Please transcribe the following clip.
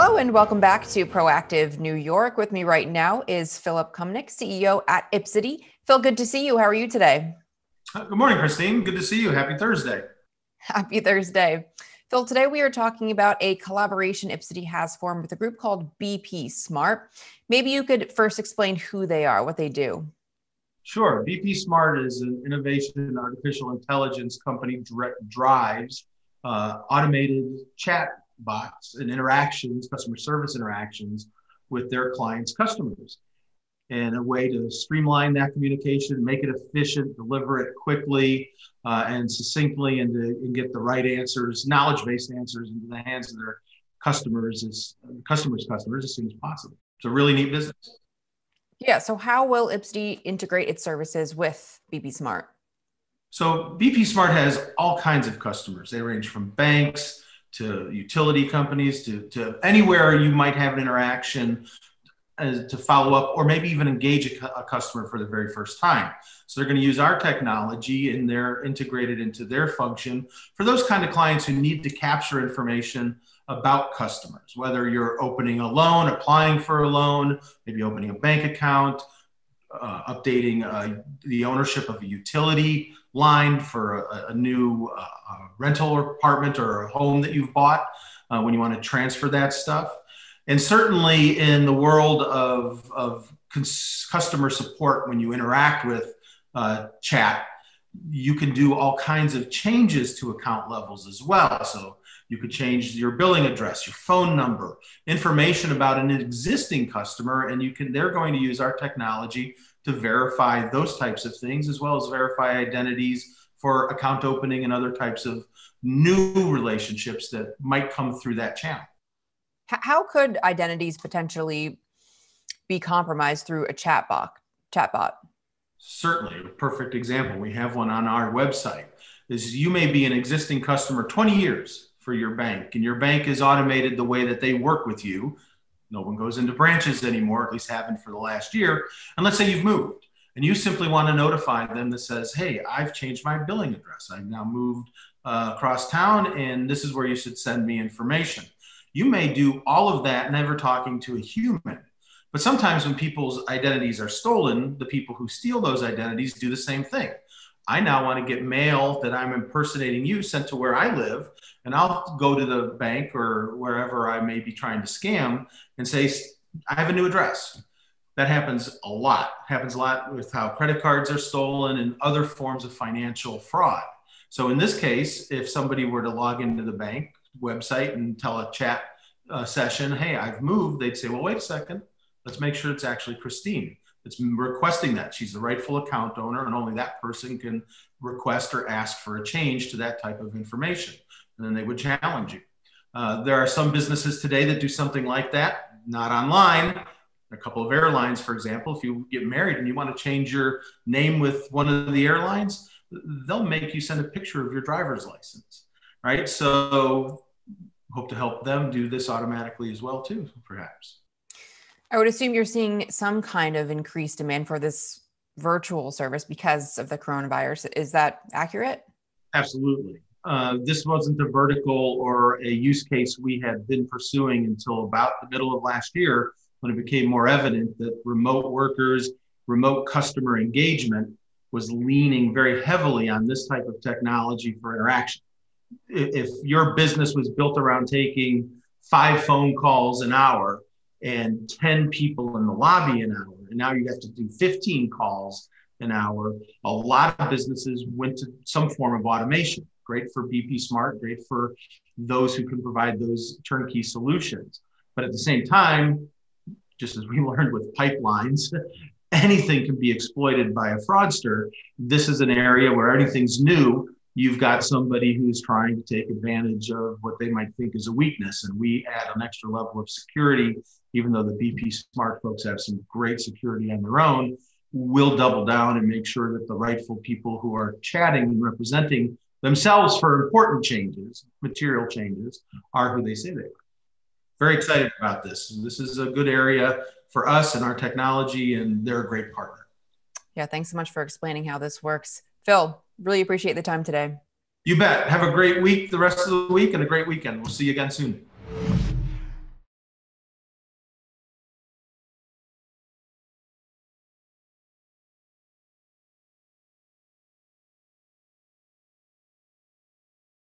Hello and welcome back to Proactive New York. With me right now is Philip Kumnick, CEO at Ipsidy. Phil, good to see you. How are you today? Good morning, Christine. Good to see you. Happy Thursday. Happy Thursday. Phil, today we are talking about a collaboration Ipsidy has formed with a group called BPSmart. Maybe you could first explain who they are, what they do. Sure. BPSmart is an innovation and artificial intelligence company that drives automated chat bots and interactions, customer service interactions with their clients' customers, and a way to streamline that communication, make it efficient, deliver it quickly and succinctly, and to get the right answers, knowledge-based answers into the hands of their customers as soon as possible. It's a really neat business. Yeah, so how will Ipsidy integrate its services with BPSmart? So BPSmart has all kinds of customers. They range from banks, to utility companies, to anywhere you might have an interaction to follow up or maybe even engage a customer for the very first time. So they're going to use our technology and they're integrated into their function for those kind of clients who need to capture information about customers, whether you're opening a loan, applying for a loan, maybe opening a bank account, updating the ownership of a utility line for a new rental apartment or a home that you've bought when you want to transfer that stuff. And certainly in the world of customer support, when you interact with chat, you can do all kinds of changes to account levels as well. So you could change your billing address, your phone number, information about an existing customer, and they're going to use our technology to verify those types of things, as well as verify identities for account opening and other types of new relationships that might come through that channel. How could identities potentially be compromised through a chatbot? Certainly, a perfect example. We have one on our website. You may be an existing customer 20 years for your bank, and your bank is automated the way that they work with you. No one goes into branches anymore, at least haven't for the last year. And let's say you've moved and you simply want to notify them that says, hey, I've changed my billing address. I've now moved across town, and this is where you should send me information. You may do all of that, never talking to a human. But sometimes when people's identities are stolen, the people who steal those identities do the same thing. I now want to get mail that I'm impersonating you sent to where I live, and I'll go to the bank or wherever I may be trying to scam and say, I have a new address. That happens a lot. Happens a lot with how credit cards are stolen and other forms of financial fraud. So in this case, if somebody were to log into the bank website and tell a chat session, hey, I've moved, they'd say, well, wait a second. Let's make sure it's actually Christine. It's requesting that. She's the rightful account owner, and only that person can request or ask for a change to that type of information. And then they would challenge you. There are some businesses today that do something like that, not online. A couple of airlines, for example, if you get married and you want to change your name with one of the airlines, they'll make you send a picture of your driver's license, right? So hope to help them do this automatically as well too, perhaps. I would assume you're seeing some kind of increased demand for this virtual service because of the coronavirus. Is that accurate? Absolutely. This wasn't a vertical or a use case we had been pursuing until about the middle of last year, when it became more evident that remote workers, remote customer engagement was leaning very heavily on this type of technology for interaction. If your business was built around taking 5 phone calls an hour and 10 people in the lobby an hour, and now you have to do 15 calls an hour, a lot of businesses went to some form of automation. Great for BPSmart, great for those who can provide those turnkey solutions. But at the same time, just as we learned with pipelines, anything can be exploited by a fraudster. This is an area where anything's new. You've got somebody who's trying to take advantage of what they might think is a weakness. And we add an extra level of security, even though the BPSmart folks have some great security on their own. We'll double down and make sure that the rightful people who are chatting and representing themselves for important changes, material changes, are who they say they are. Very excited about this. This is a good area for us and our technology, and they're a great partner. Yeah, thanks so much for explaining how this works. Phil, really appreciate the time today. You bet. Have a great week, the rest of the week, and a great weekend. We'll see you again soon.